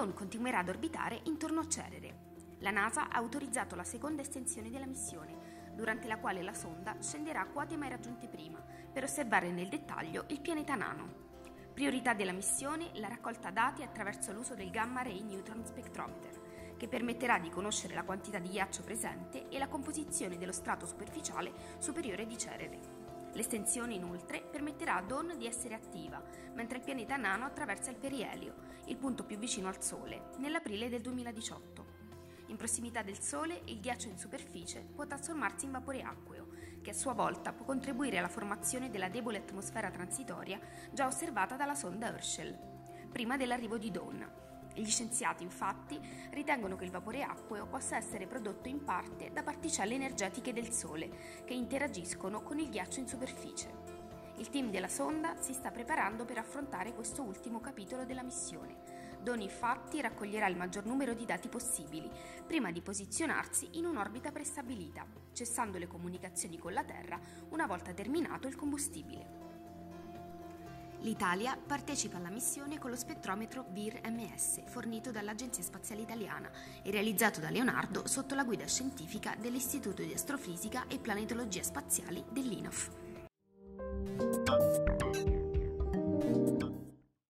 Dawn continuerà ad orbitare intorno a Cerere. La NASA ha autorizzato la seconda estensione della missione, durante la quale la sonda scenderà a quote mai raggiunte prima, per osservare nel dettaglio il pianeta nano. Priorità della missione la raccolta dati attraverso l'uso del Gamma Ray Neutron Spectrometer, che permetterà di conoscere la quantità di ghiaccio presente e la composizione dello strato superficiale superiore di Cerere. L'estensione inoltre permetterà a Dawn di essere attiva, mentre il pianeta nano attraversa il perielio, il punto più vicino al Sole, nell'aprile del 2018. In prossimità del Sole, il ghiaccio in superficie può trasformarsi in vapore acqueo, che a sua volta può contribuire alla formazione della debole atmosfera transitoria già osservata dalla sonda Herschel, prima dell'arrivo di Dawn. Gli scienziati, infatti, ritengono che il vapore acqueo possa essere prodotto in parte da particelle energetiche del Sole, che interagiscono con il ghiaccio in superficie. Il team della sonda si sta preparando per affrontare questo ultimo capitolo della missione. Dawn, infatti, raccoglierà il maggior numero di dati possibili, prima di posizionarsi in un'orbita prestabilita, cessando le comunicazioni con la Terra una volta terminato il combustibile. L'Italia partecipa alla missione con lo spettrometro VIR-MS, fornito dall'Agenzia Spaziale Italiana e realizzato da Leonardo sotto la guida scientifica dell'Istituto di Astrofisica e Planetologia Spaziali dell'INAF.